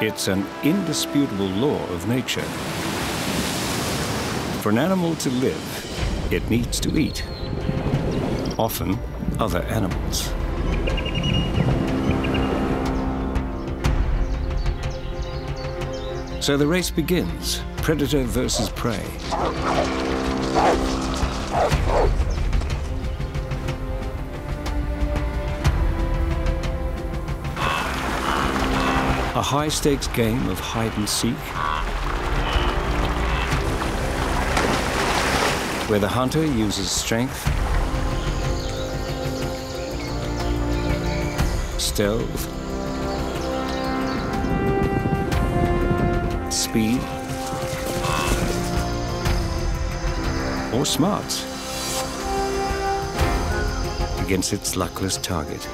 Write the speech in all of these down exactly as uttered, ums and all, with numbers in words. It's an indisputable law of nature. For an animal to live, it needs to eat, often other animals. So the race begins, predator versus prey. A high-stakes game of hide-and-seek, where the hunter uses strength, stealth, speed, or smarts against its luckless target.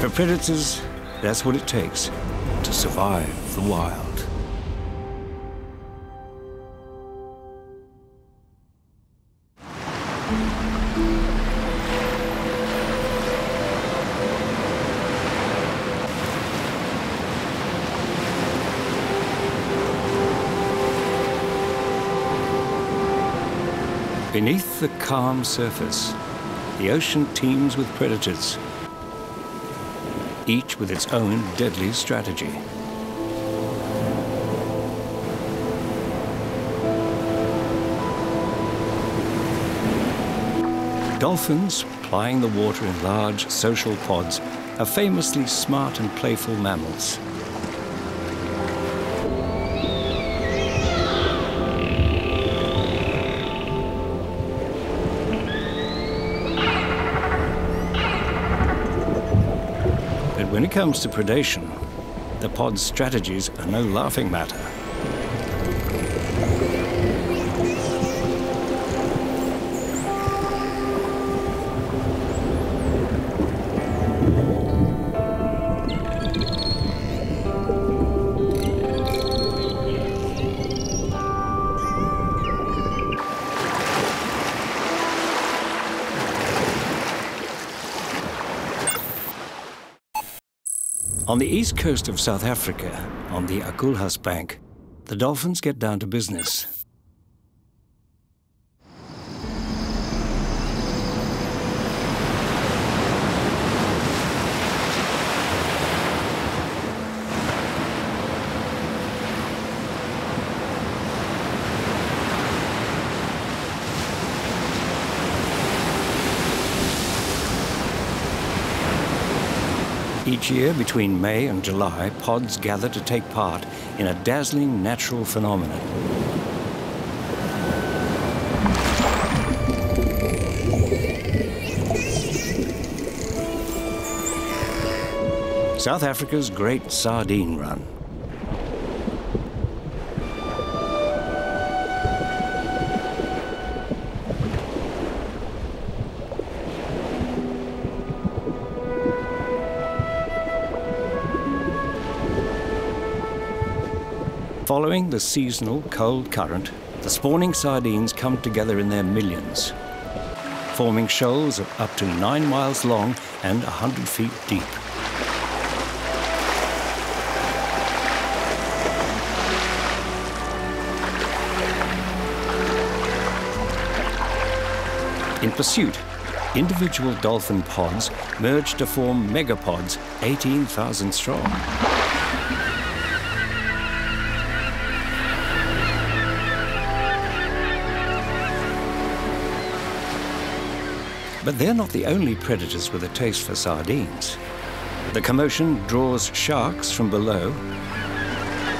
For predators, that's what it takes to survive the wild. Beneath the calm surface, the ocean teems with predators, each with its own deadly strategy. Dolphins, plying the water in large social pods, are famously smart and playful mammals. When it comes to predation, the pod's strategies are no laughing matter. On the east coast of South Africa, on the Agulhas Bank, the dolphins get down to business. Each year, between May and July, pods gather to take part in a dazzling natural phenomenon. South Africa's Great Sardine Run. Following the seasonal cold current, the spawning sardines come together in their millions, forming shoals of up to nine miles long and one hundred feet deep. In pursuit, individual dolphin pods merge to form megapods eighteen thousand strong. But they're not the only predators with a taste for sardines. The commotion draws sharks from below,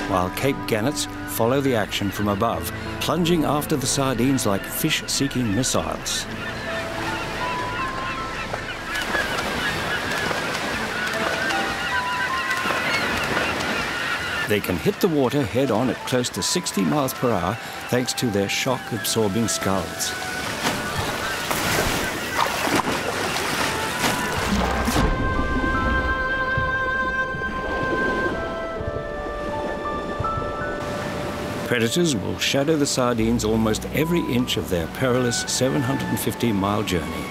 while Cape Gannets follow the action from above, plunging after the sardines like fish-seeking missiles. They can hit the water head-on at close to sixty miles per hour thanks to their shock-absorbing skulls. Predators will shadow the sardines almost every inch of their perilous seven hundred fifty mile journey.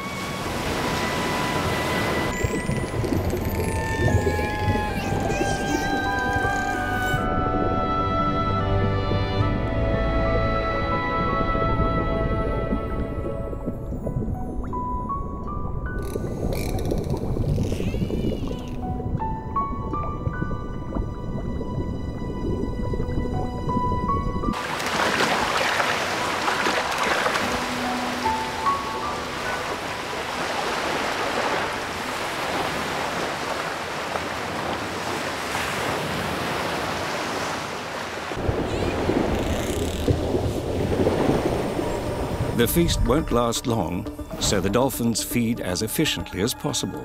The feast won't last long, so the dolphins feed as efficiently as possible.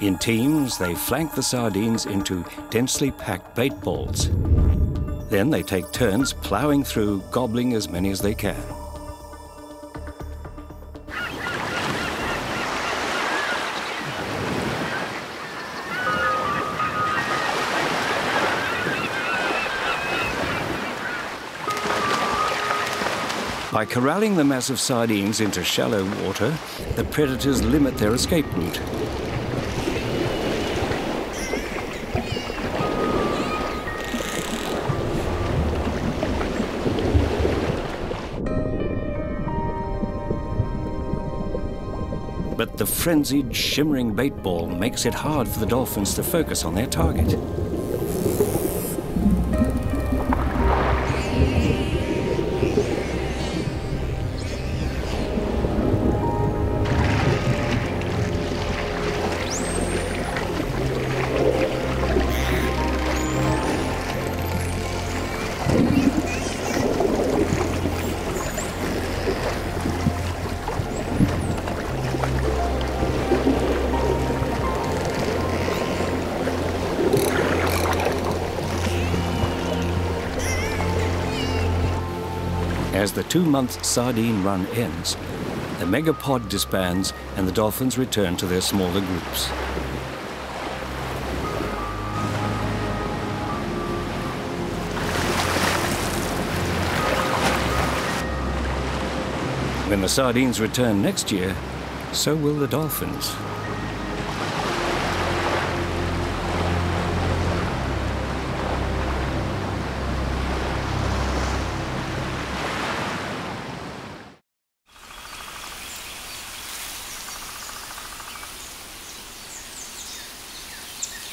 In teams, they flank the sardines into densely packed bait balls. Then they take turns ploughing through, gobbling as many as they can. By corralling the mass of sardines into shallow water, the predators limit their escape route. But the frenzied, shimmering bait ball makes it hard for the dolphins to focus on their target. As the two-month sardine run ends, the megapod disbands and the dolphins return to their smaller groups. When the sardines return next year, so will the dolphins.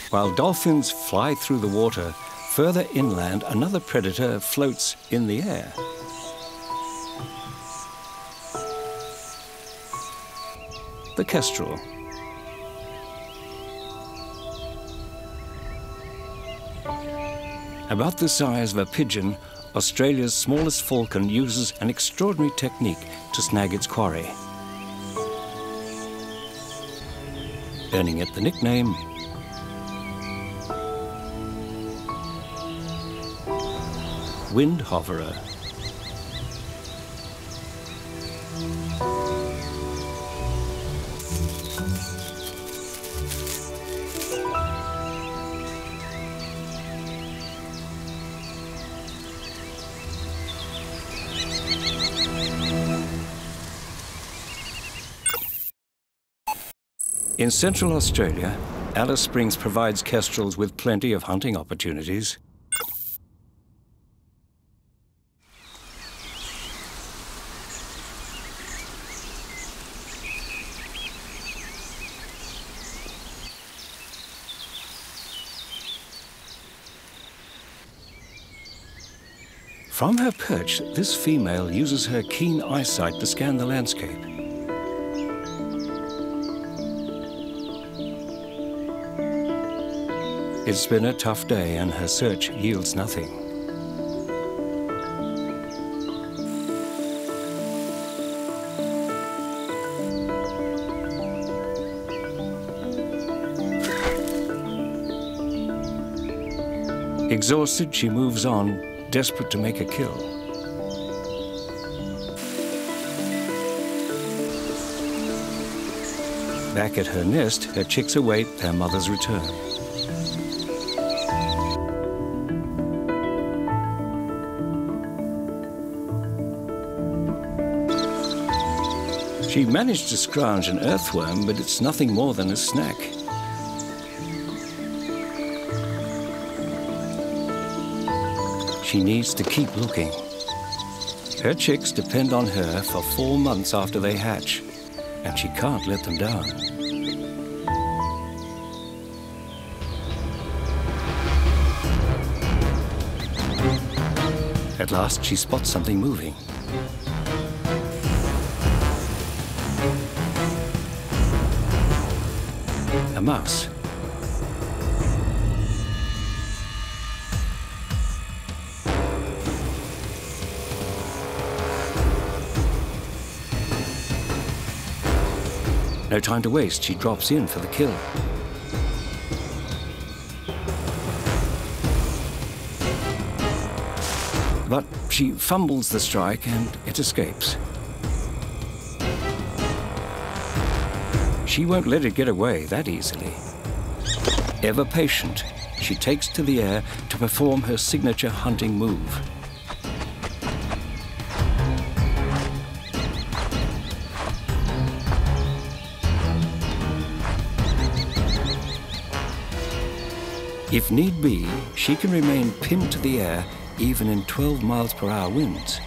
While dolphins fly through the water, further inland, another predator floats in the air. The kestrel. About the size of a pigeon, Australia's smallest falcon uses an extraordinary technique to snag its quarry, earning it the nickname wind hoverer. In Central Australia, Alice Springs provides kestrels with plenty of hunting opportunities. From her perch, this female uses her keen eyesight to scan the landscape. It's been a tough day and her search yields nothing. Exhausted, she moves on, desperate to make a kill. Back at her nest, her chicks await their mother's return. She managed to scrounge an earthworm, but it's nothing more than a snack. She needs to keep looking. Her chicks depend on her for four months after they hatch, and she can't let them down. At last, she spots something moving. A mouse. No time to waste, she drops in for the kill. But she fumbles the strike and it escapes. She won't let it get away that easily. Ever patient, she takes to the air to perform her signature hunting move. If need be, she can remain pinned to the air even in twelve miles per hour winds.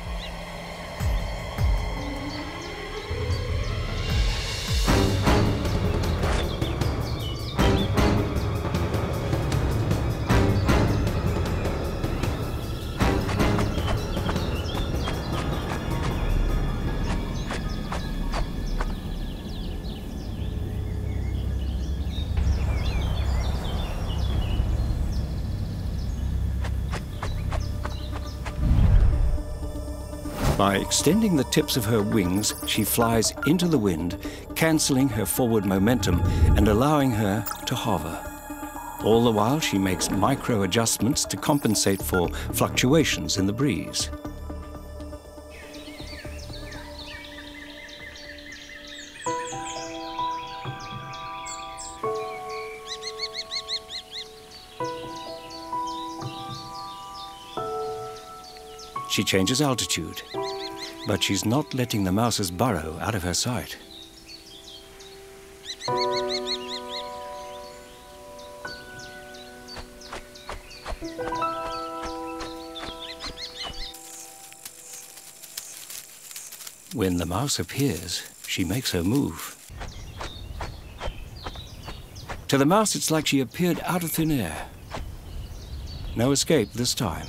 By extending the tips of her wings, she flies into the wind, cancelling her forward momentum and allowing her to hover. All the while, she makes micro adjustments to compensate for fluctuations in the breeze. She changes altitude. But she's not letting the mouse's burrow out of her sight. When the mouse appears, she makes her move. To the mouse, it's like she appeared out of thin air. No escape this time.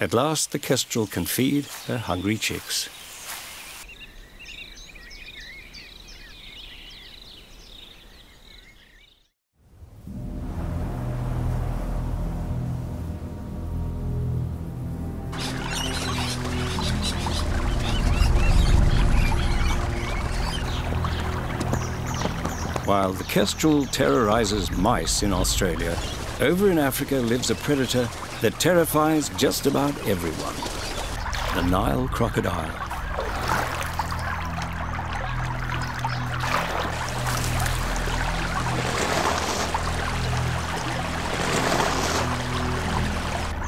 At last, the kestrel can feed her hungry chicks. While the kestrel terrorizes mice in Australia, over in Africa lives a predator that terrifies just about everyone, the Nile crocodile.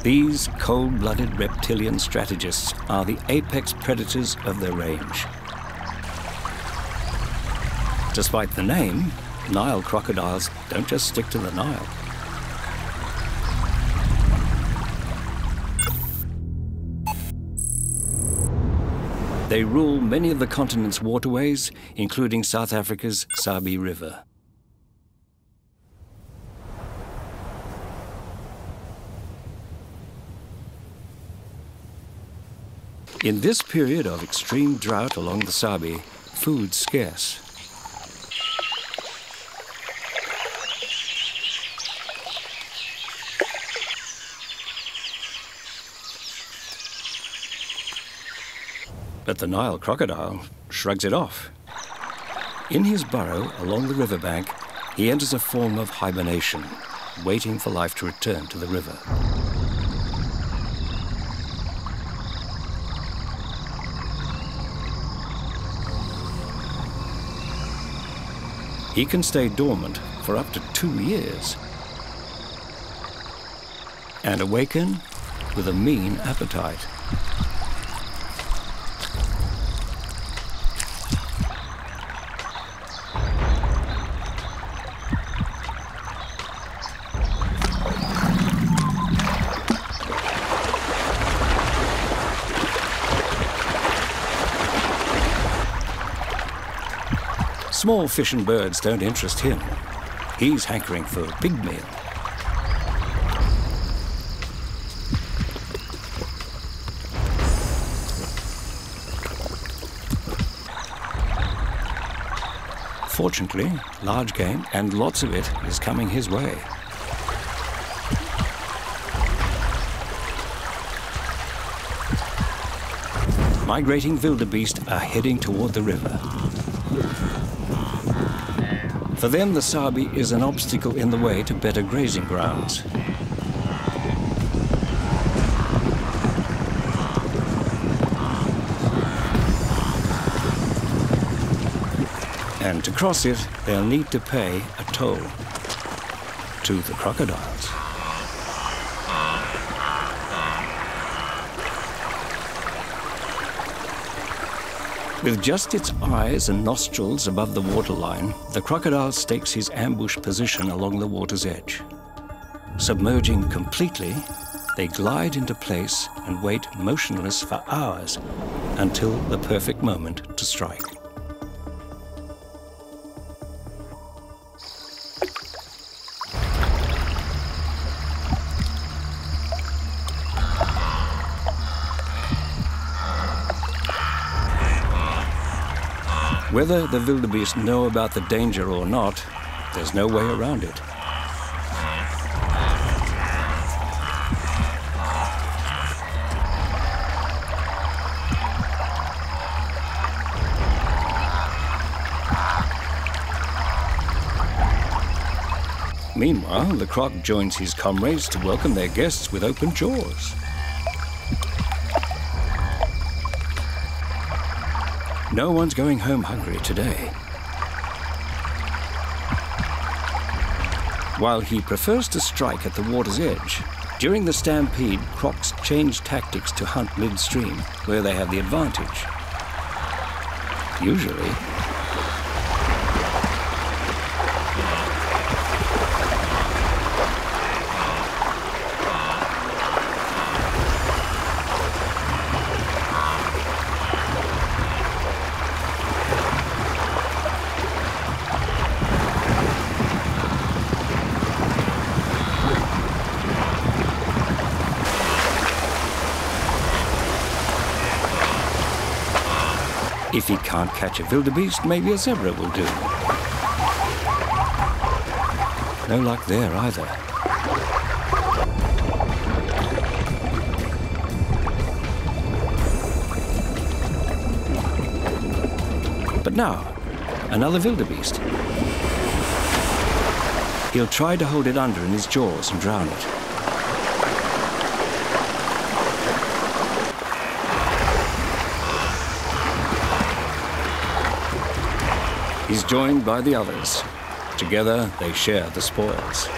These cold-blooded reptilian strategists are the apex predators of their range. Despite the name, Nile crocodiles don't just stick to the Nile. They rule many of the continent's waterways, including South Africa's Sabi River. In this period of extreme drought along the Sabi, food's scarce. But the Nile crocodile shrugs it off. In his burrow along the riverbank, He enters a form of hibernation, waiting for life to return to the river. He can stay dormant for up to two years and awaken with a mean appetite. Small fish and birds don't interest him. He's hankering for a big meal. Fortunately, large game, and lots of it, is coming his way. Migrating wildebeest are heading toward the river. For them, the Sabi is an obstacle in the way to better grazing grounds. And to cross it, they'll need to pay a toll to the crocodiles. With just its eyes and nostrils above the waterline, the crocodile stakes his ambush position along the water's edge. Submerging completely, they glide into place and wait motionless for hours until the perfect moment to strike. Whether the wildebeest know about the danger or not, there's no way around it. Meanwhile, the croc joins his comrades to welcome their guests with open jaws. No one's going home hungry today. While he prefers to strike at the water's edge, during the stampede, crocs change tactics to hunt midstream, where they have the advantage. Usually. If he can't catch a wildebeest, maybe a zebra will do. No luck there either. But now, another wildebeest. He'll try to hold it under in his jaws and drown it. He's joined by the others. Together, they share the spoils.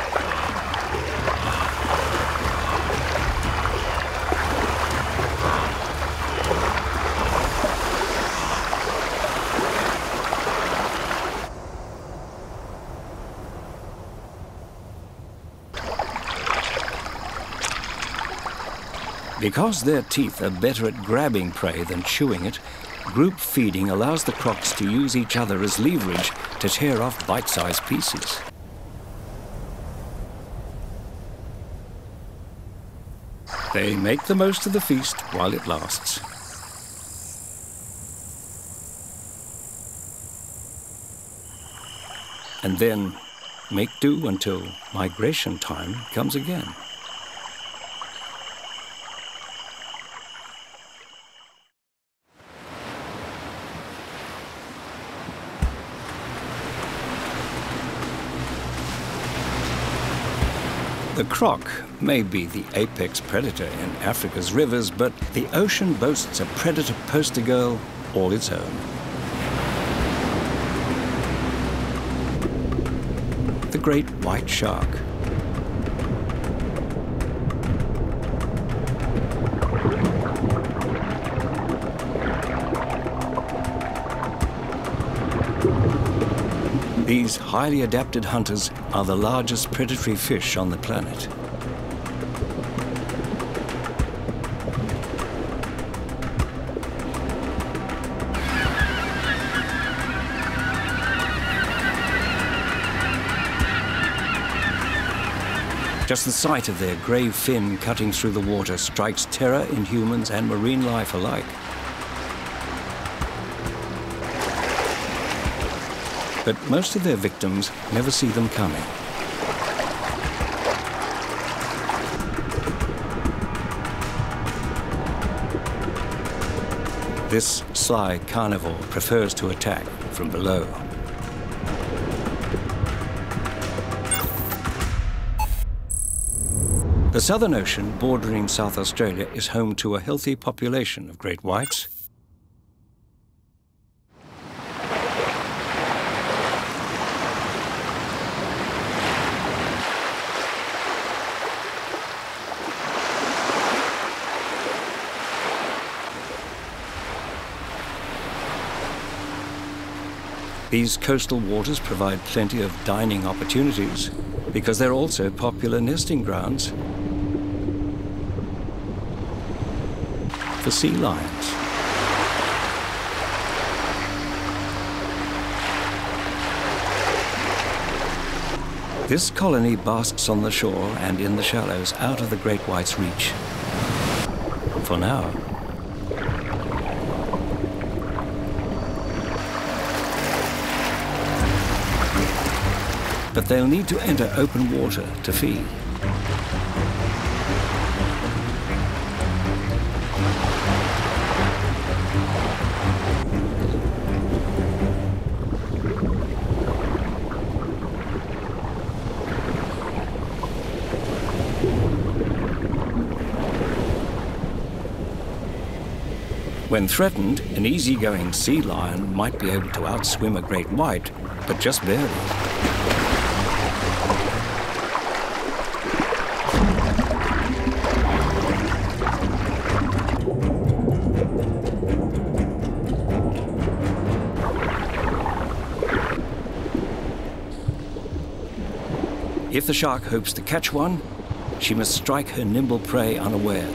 Because their teeth are better at grabbing prey than chewing it, group feeding allows the crocs to use each other as leverage to tear off bite-sized pieces. They make the most of the feast while it lasts. And then make do until migration time comes again. The croc may be the apex predator in Africa's rivers, but the ocean boasts a predator poster girl all its own. The great white shark. These highly adapted hunters are the largest predatory fish on the planet. Just the sight of their grey fin cutting through the water strikes terror in humans and marine life alike. But most of their victims never see them coming. This sly carnivore prefers to attack from below. The Southern Ocean bordering South Australia is home to a healthy population of great whites. These coastal waters provide plenty of dining opportunities because they're also popular nesting grounds for sea lions. This colony basks on the shore and in the shallows out of the great white's reach. For now. But they'll need to enter open water to feed. When threatened, an easygoing sea lion might be able to outswim a great white, but just barely. If the shark hopes to catch one, she must strike her nimble prey unaware,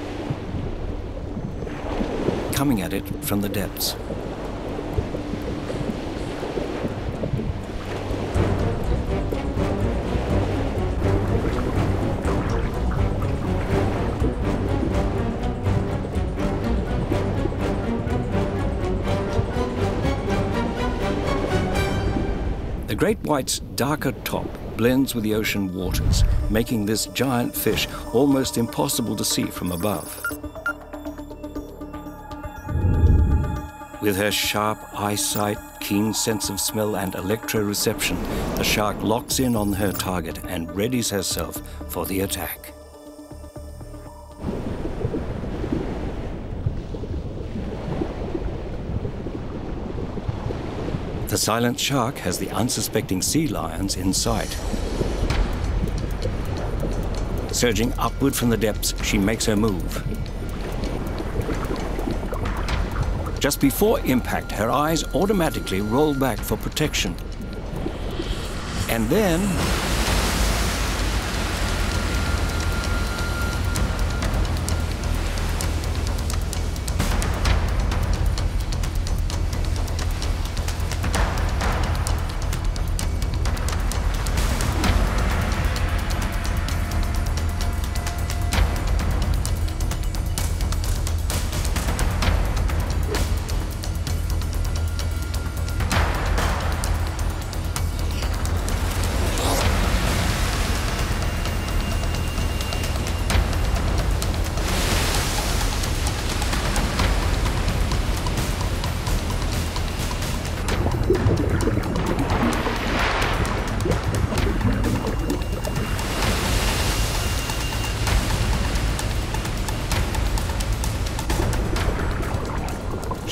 coming at it from the depths. The great white's darker top blends with the ocean waters, making this giant fish almost impossible to see from above. With her sharp eyesight, keen sense of smell and electroreception, the shark locks in on her target and readies herself for the attack. The silent shark has the unsuspecting sea lions in sight. Surging upward from the depths, she makes her move. Just before impact, her eyes automatically roll back for protection. And then...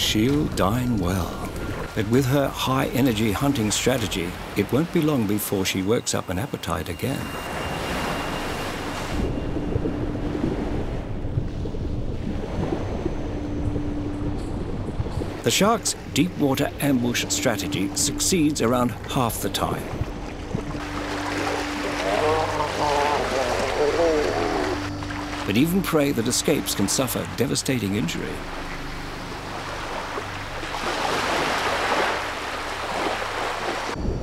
she'll dine well. But with her high-energy hunting strategy, it won't be long before she works up an appetite again. The shark's deep-water ambush strategy succeeds around half the time. But even prey that escapes can suffer devastating injury.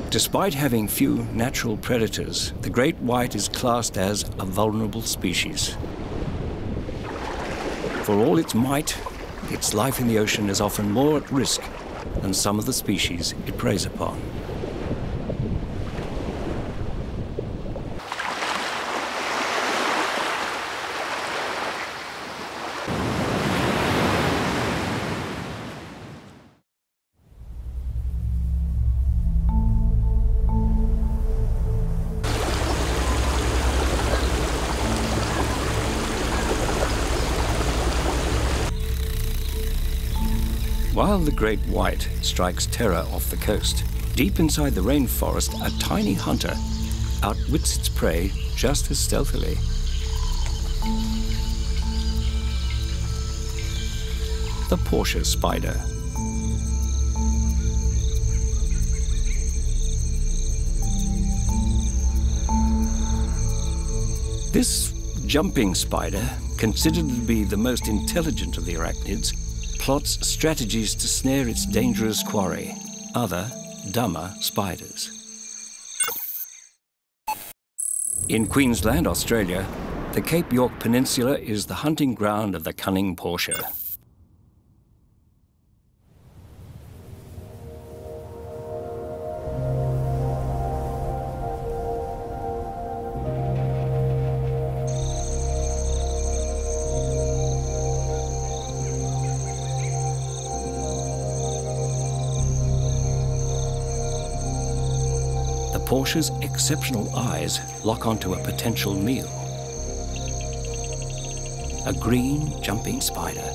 Despite having few natural predators, the great white is classed as a vulnerable species. For all its might, its life in the ocean is often more at risk than some of the species it preys upon. While the great white strikes terror off the coast, deep inside the rainforest, a tiny hunter outwits its prey just as stealthily. The Portia spider. This jumping spider, considered to be the most intelligent of the arachnids, plots strategies to snare its dangerous quarry, other, dumber spiders. In Queensland, Australia, the Cape York Peninsula is the hunting ground of the cunning Portia. Portia's exceptional eyes lock onto a potential meal. A green jumping spider.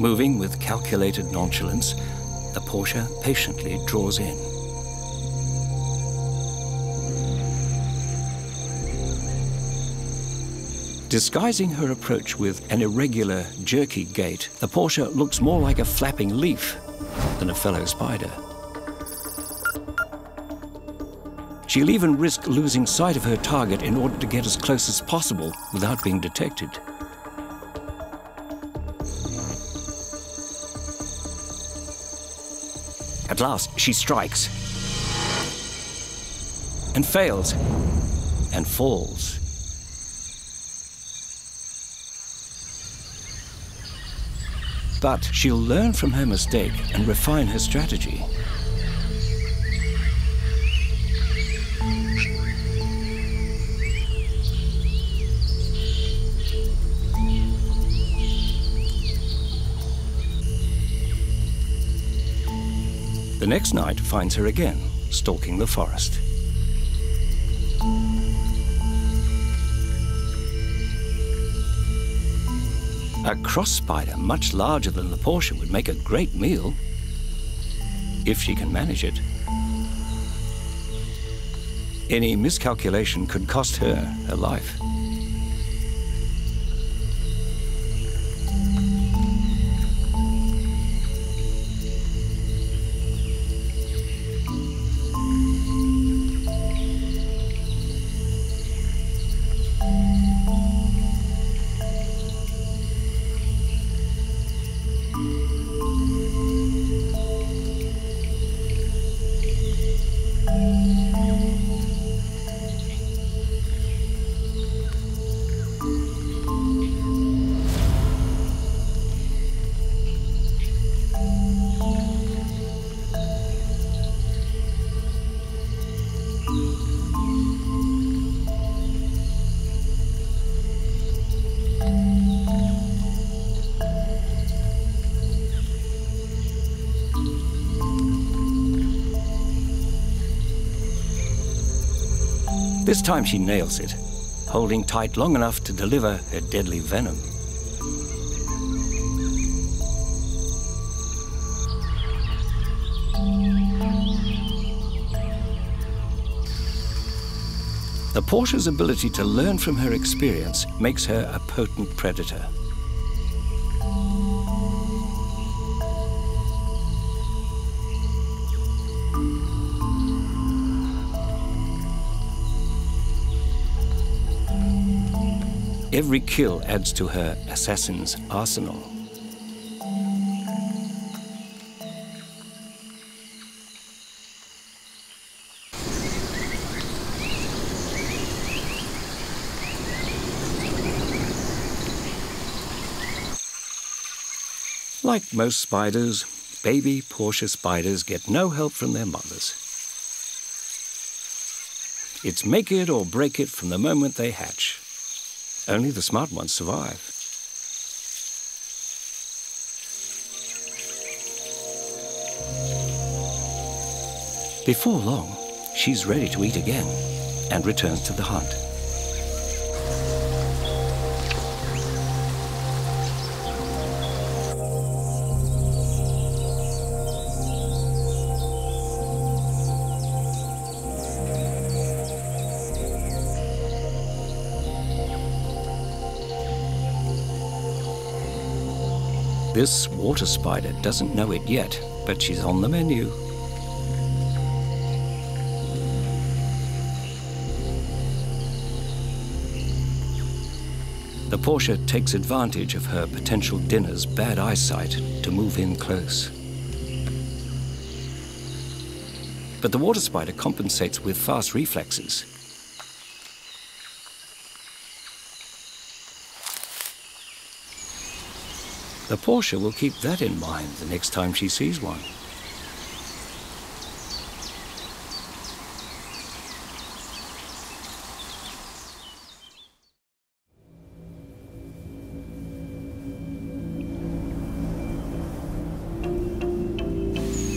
Moving with calculated nonchalance, the Portia patiently draws in. Disguising her approach with an irregular, jerky gait, the Portia looks more like a flapping leaf than a fellow spider. She'll even risk losing sight of her target in order to get as close as possible without being detected. At last, she strikes and fails and falls. But she'll learn from her mistake and refine her strategy. The next night finds her again, stalking the forest. A cross spider much larger than the Portia would make a great meal, if she can manage it. Any miscalculation could cost her her life. This time she nails it, holding tight long enough to deliver her deadly venom. The Portia's ability to learn from her experience makes her a potent predator. Every kill adds to her assassin's arsenal. Like most spiders, baby Portia spiders get no help from their mothers. It's make it or break it from the moment they hatch. Only the smart ones survive. Before long, she's ready to eat again and returns to the hunt. This water spider doesn't know it yet, but she's on the menu. The Portia takes advantage of her potential dinner's bad eyesight to move in close. But the water spider compensates with fast reflexes. The Portia will keep that in mind the next time she sees one.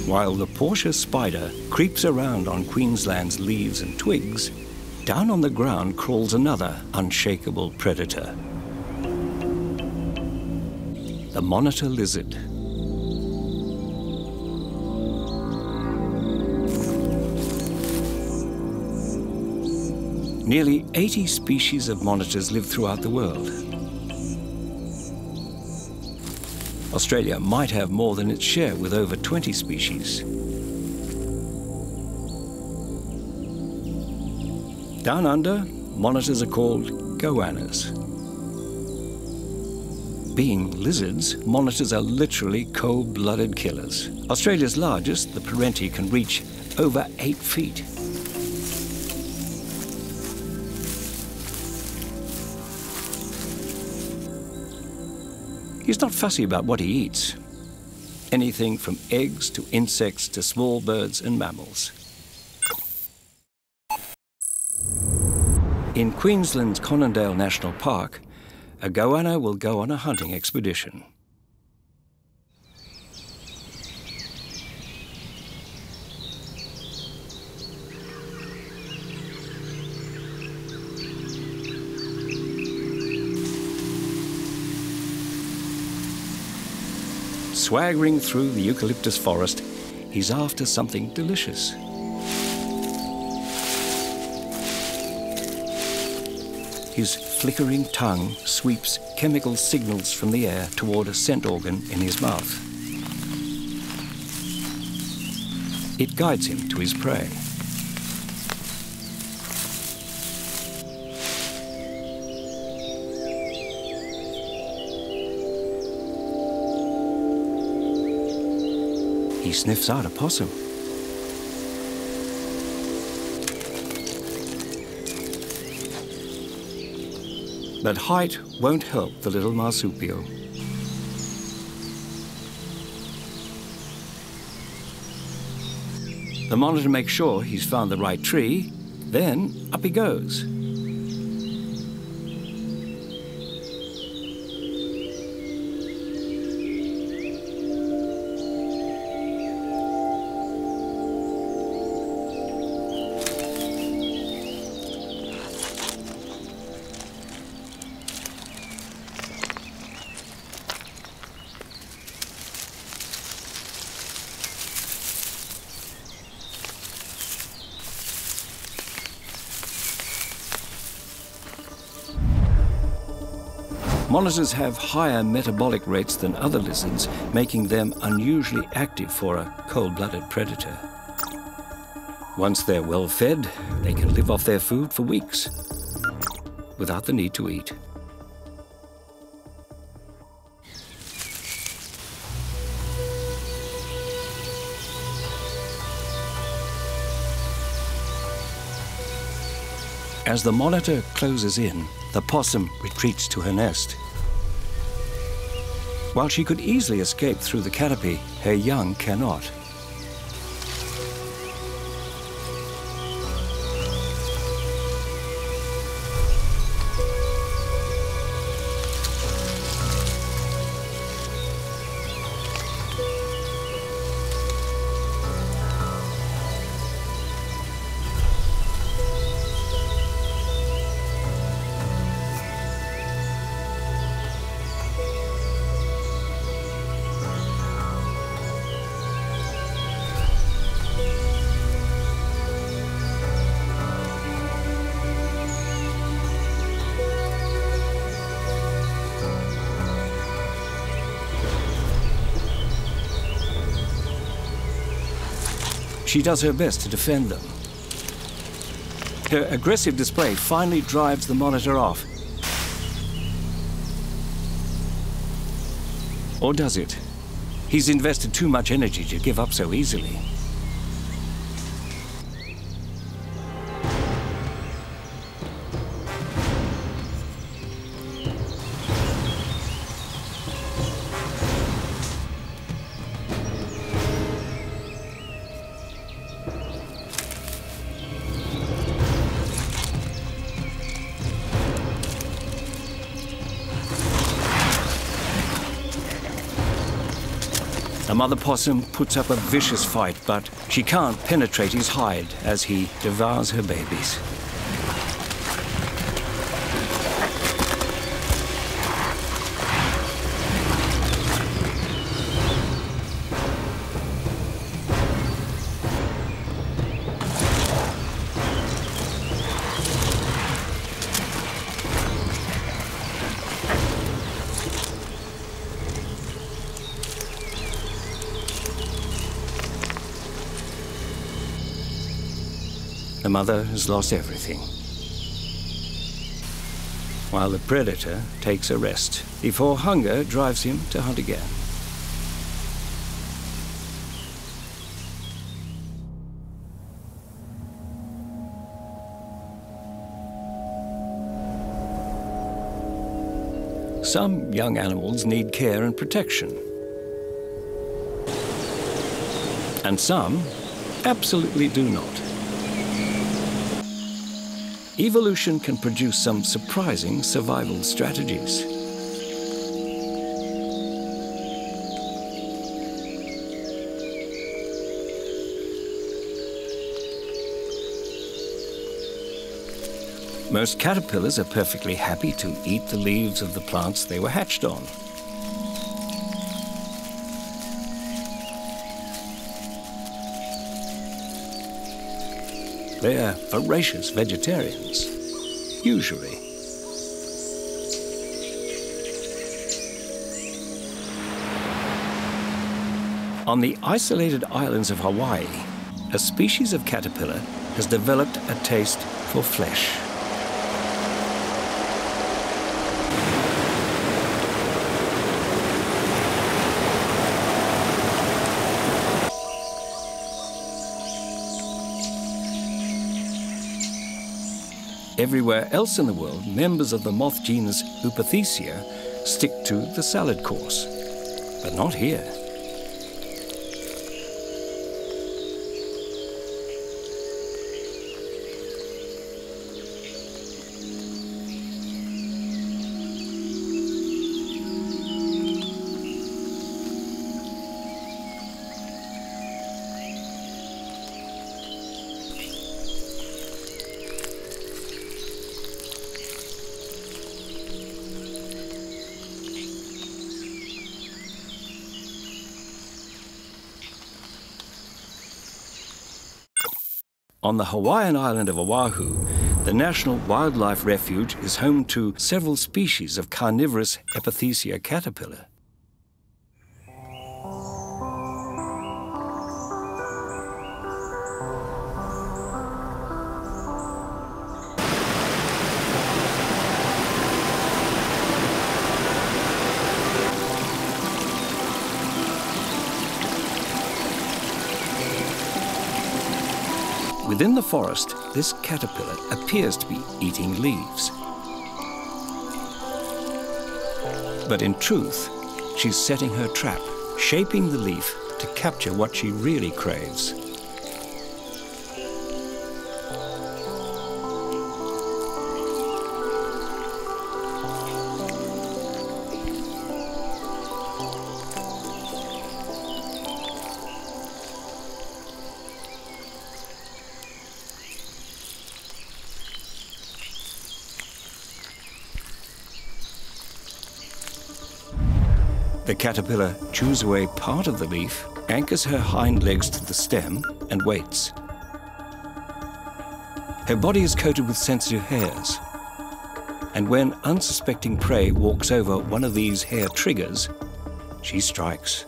While the Portia spider creeps around on Queensland's leaves and twigs, down on the ground crawls another unshakable predator. The monitor lizard. Nearly eighty species of monitors live throughout the world. Australia might have more than its share with over twenty species. Down under, monitors are called goannas. Being lizards, monitors are literally cold-blooded killers. Australia's largest, the Parenti, can reach over eight feet. He's not fussy about what he eats. Anything from eggs to insects to small birds and mammals. In Queensland's Conondale National Park, a goanna will go on a hunting expedition. Swaggering through the eucalyptus forest, he's after something delicious. His flickering tongue sweeps chemical signals from the air toward a scent organ in his mouth. It guides him to his prey. He sniffs out a possum. But height won't help the little marsupial. The monitor makes sure he's found the right tree, then up he goes. Monitors have higher metabolic rates than other lizards, making them unusually active for a cold-blooded predator. Once they're well fed, they can live off their food for weeks without the need to eat. As the monitor closes in, the possum retreats to her nest. While she could easily escape through the canopy, her young cannot. She does her best to defend them. Her aggressive display finally drives the monitor off. Or does it? He's invested too much energy to give up so easily. Mother possum puts up a vicious fight, but she can't penetrate his hide as he devours her babies. The mother has lost everything, while the predator takes a rest before hunger drives him to hunt again. Some young animals need care and protection, and some absolutely do not. Evolution can produce some surprising survival strategies. Most caterpillars are perfectly happy to eat the leaves of the plants they were hatched on. They're voracious vegetarians, usually. On the isolated islands of Hawaii, a species of caterpillar has developed a taste for flesh. Everywhere else in the world, members of the moth genus Eupithecia stick to the salad course, but not here. On the Hawaiian island of Oahu, The National Wildlife Refuge is home to several species of carnivorous Eupithecia caterpillar. Within the forest, this caterpillar appears to be eating leaves. But in truth, she's setting her trap, shaping the leaf to capture what she really craves. The caterpillar chews away part of the leaf, anchors her hind legs to the stem, and waits. Her body is coated with sensitive hairs, and when unsuspecting prey walks over one of these hair triggers, she strikes.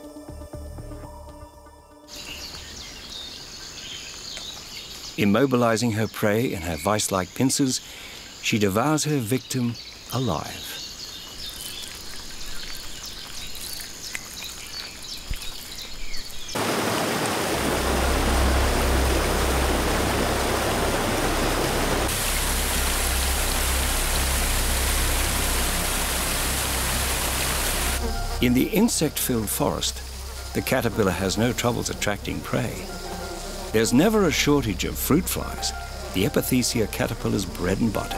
Immobilizing her prey in her vice-like pincers, she devours her victim alive. In the insect-filled forest, the caterpillar has no troubles attracting prey. There's never a shortage of fruit flies, the Eupithecia caterpillar's bread and butter.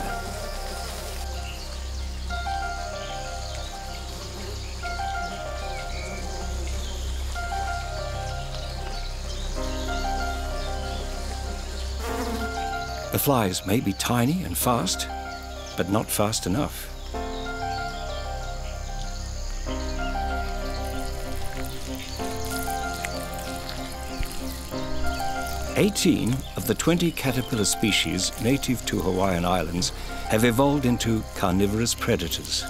The flies may be tiny and fast, but not fast enough. eighteen of the twenty caterpillar species native to Hawaiian Islands have evolved into carnivorous predators.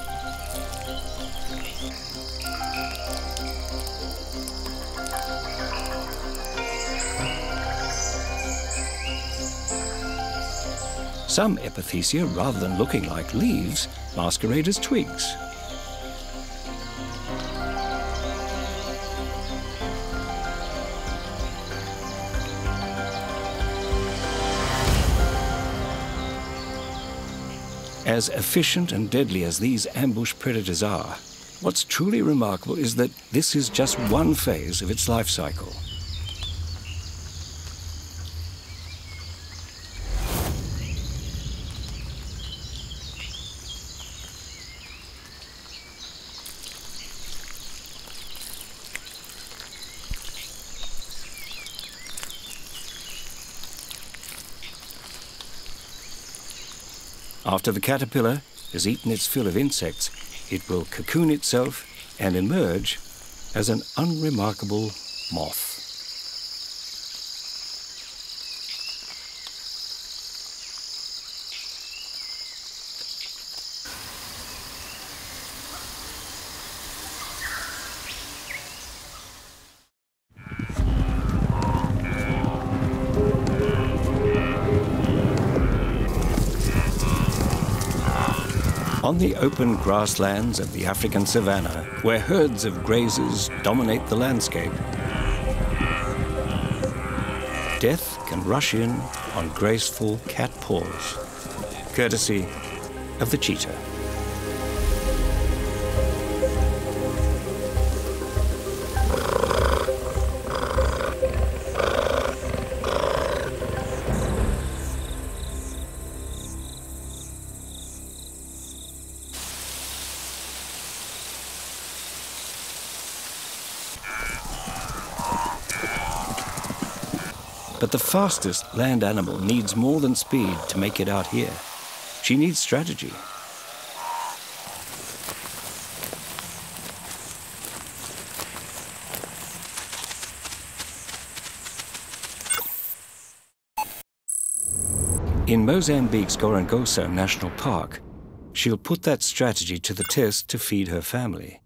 Some Eupithecia, rather than looking like leaves, masquerade as twigs. As efficient and deadly as these ambush predators are, what's truly remarkable is that this is just one phase of its life cycle. After the caterpillar has eaten its fill of insects, it will cocoon itself and emerge as an unremarkable moth. On the open grasslands of the African savanna, where herds of grazers dominate the landscape, death can rush in on graceful cat paws, courtesy of the cheetah. But the fastest land animal needs more than speed to make it out here. She needs strategy. In Mozambique's Gorongosa National Park, she'll put that strategy to the test to feed her family.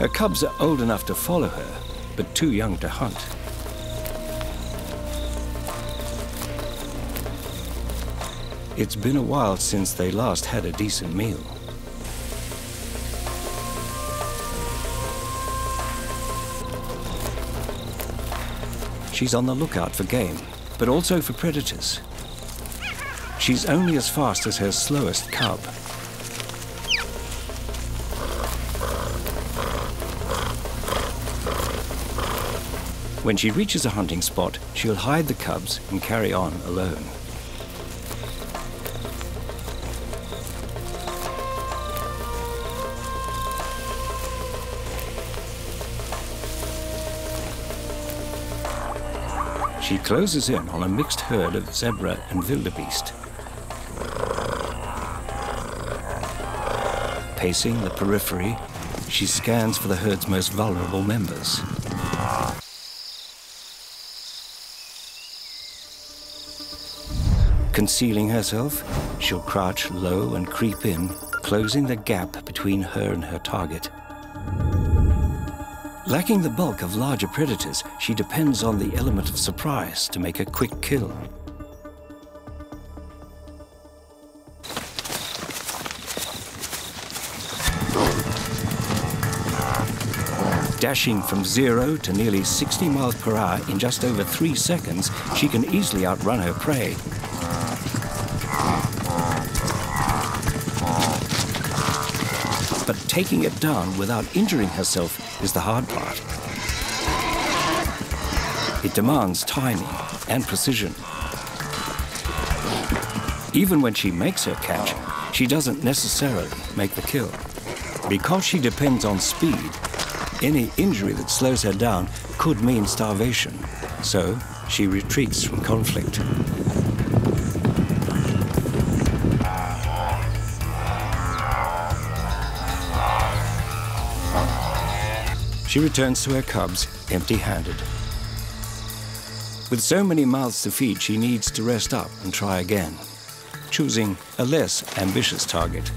Her cubs are old enough to follow her, but too young to hunt. It's been a while since they last had a decent meal. She's on the lookout for game, but also for predators. She's only as fast as her slowest cub. When she reaches a hunting spot, she'll hide the cubs and carry on alone. She closes in on a mixed herd of zebra and wildebeest, pacing the periphery, she scans for the herd's most vulnerable members. Concealing herself, she'll crouch low and creep in, closing the gap between her and her target. Lacking the bulk of larger predators, she depends on the element of surprise to make a quick kill. Dashing from zero to nearly sixty miles per hour in just over three seconds, she can easily outrun her prey. But taking it down without injuring herself is the hard part. It demands timing and precision. Even when she makes her catch, she doesn't necessarily make the kill. Because she depends on speed, any injury that slows her down could mean starvation. So she retreats from conflict. She returns to her cubs empty-handed. With so many mouths to feed, she needs to rest up and try again, choosing a less ambitious target.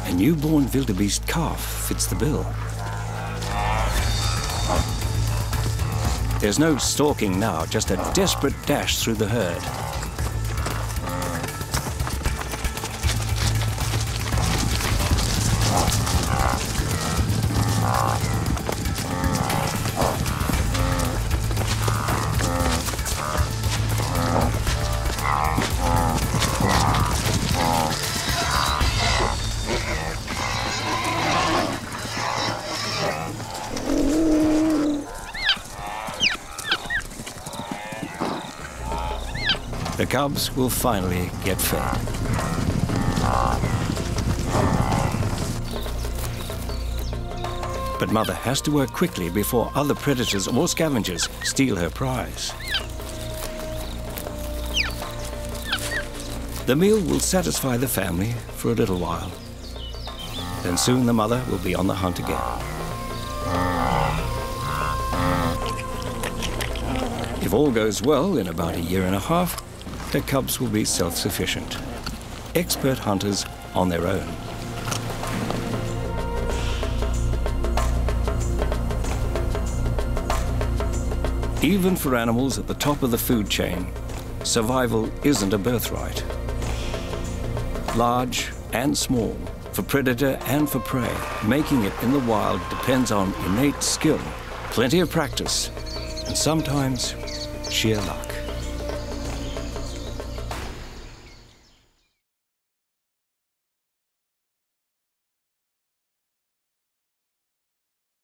A newborn wildebeest calf fits the bill. There's no stalking now, just a desperate dash through the herd. The cubs will finally get fed. But mother has to work quickly before other predators or scavengers steal her prize. The meal will satisfy the family for a little while. Then soon the mother will be on the hunt again. If all goes well, in about a year and a half, their cubs will be self-sufficient, expert hunters on their own. Even for animals at the top of the food chain, survival isn't a birthright. Large and small, for predator and for prey, making it in the wild depends on innate skill, plenty of practice, and sometimes sheer luck.